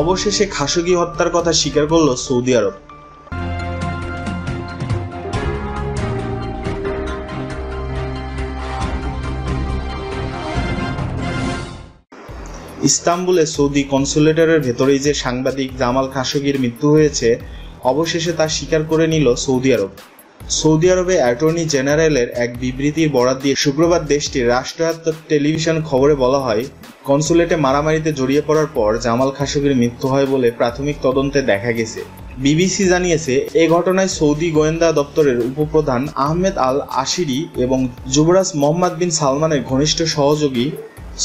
অবশেষে খাশোগি হত্যার কথা স্বীকার করল সৌদি আরব। ইস্তাম্বুলে সৌদি কনসুলেটরের ভেতরেই যে সাংবাদিক জামাল খাশোগির মৃত্যু হয়েছে, অবশেষে তা স্বীকার করে নিল সৌদি আরব। সৌদি আরবে অ্যাটর্নি জেনারেলের এক বিবৃতির বরাত দিয়ে শুক্রবার দেশটির রাষ্ট্রায়ত্ত টেলিভিশন খবরে বলা হয়, কনসুলেটে মারামারিতে জড়িয়ে পড়ার পর জামাল খাশোগির মৃত্যু হয় বলে প্রাথমিক তদন্তে দেখা গেছে। বিবিসি জানিয়েছে, এ ঘটনায় সৌদি গোয়েন্দা দপ্তরের উপপ্রধান আহমেদ আল আসিরি এবং যুবরাজ মোহাম্মদ বিন সালমানের ঘনিষ্ঠ সহযোগী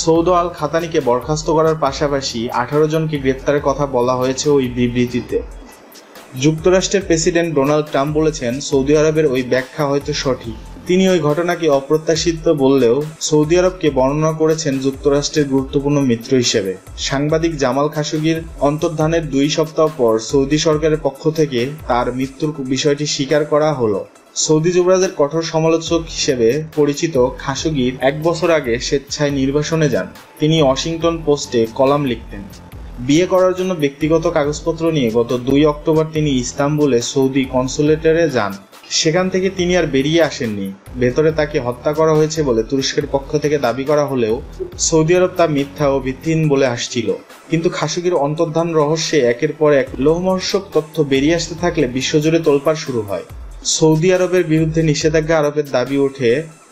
সৌদ আল খাতানিকে বরখাস্ত করার পাশাপাশি 18 জনকে গ্রেপ্তারের কথা বলা হয়েছে ওই বিবৃতিতে। যুক্তরাষ্ট্রের প্রেসিডেন্ট ডোনাল্ড ট্রাম্প বলেছেন, সৌদি আরবের ওই ব্যাখ্যা হয়তো সঠিক। তিনি ওই ঘটনাকে অপ্রত্যাশিত বললেও সৌদি আরবকে বর্ণনা করেছেন যুক্তরাষ্ট্রের গুরুত্বপূর্ণ মিত্র হিসেবে। সাংবাদিক জামাল খাশোগির অন্তর্ধানের 2 সপ্তাহ পর সৌদি সরকারের পক্ষ থেকে তার মৃত্যুর বিষয়টি স্বীকার করা হলো। সৌদি যুবরাজের কঠোর সমালোচক হিসেবে পরিচিত খাশোগি 1 বছর আগে স্বেচ্ছায় নির্বাসনে যান। তিনি ওয়াশিংটন পোস্টে কলাম লিখতেন। বিয়ে করার জন্য ব্যক্তিগত কাগজপত্র নিয়ে গত 2 অক্টোবর তিনি ইস্তাম্বুলে সৌদি কনসুলেটরে যান। সেখান থেকে তিনি আর বেরিয়ে আসেননি। ভেতরে তাকে হত্যা করা হয়েছে বলে তুরস্কের পক্ষ থেকে দাবি করা হলেও সৌদি আরব তা মিথ্যা ও ভিত্তিহীন বলে আসছিল। কিন্তু খাশোগির অন্তর্ধান রহস্যে একের পর এক লোহমর্ষক তথ্য বেরিয়ে আসতে থাকলে বিশ্বজুড়ে তোলপাড় শুরু হয়। সৌদি আরবের বিরুদ্ধে নিষেধাজ্ঞা আরোপের দাবি ওঠে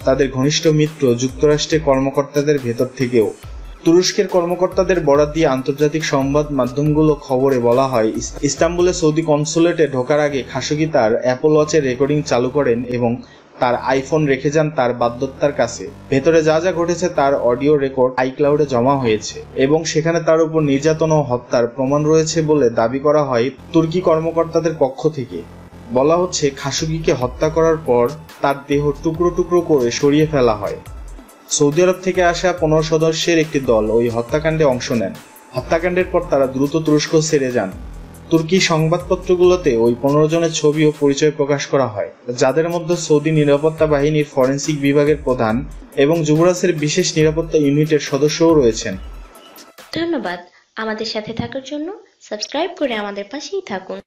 তাদের ঘনিষ্ঠ মিত্র যুক্তরাষ্ট্রের কর্মকর্তাদের ভেতর থেকেও। তুরস্কের কর্মকর্তাদের বরাত দিয়ে আন্তর্জাতিক সংবাদ মাধ্যমগুলো খবরে বলা হয়, ইস্তাম্বুলে সৌদি কনসুলেটে ঢোকার আগে খাশোগি তার অ্যাপল ওয়াচের রেকর্ডিং চালু করেন এবং তার আইফোন রেখে যান তার বাধ্যতার কাছে। ভেতরে যা যা ঘটেছে তার অডিও রেকর্ড আইক্লাউডে জমা হয়েছে এবং সেখানে তার উপর নির্যাতন ও হত্যার প্রমাণ রয়েছে বলে দাবি করা হয় তুর্কি কর্মকর্তাদের পক্ষ থেকে। বলা হচ্ছে, খাশোগিকে হত্যা করার পর তার দেহ টুকরো টুকরো করে সরিয়ে ফেলা হয়। সৌদি আরব থেকে আসা 15 সদস্যের একটি দল ওই হত্যাকাণ্ডে অংশ নেন। হত্যাকাণ্ডের পর তারা দ্রুত তুরস্ক ছেড়ে যান। তুর্কি সংবাদপত্রগুলোতে ওই 15 জনের ছবি ও পরিচয় প্রকাশ করা হয়, যাদের মধ্যে সৌদি নিরাপত্তা বাহিনীর ফরেন্সিক বিভাগের প্রধান এবং যুবরাজের বিশেষ নিরাপত্তা ইউনিটের সদস্যও রয়েছেন। ধন্যবাদ। আমাদের সাথে থাকার জন্য সাবস্ক্রাইব করে আমাদের পাশেই থাকুন।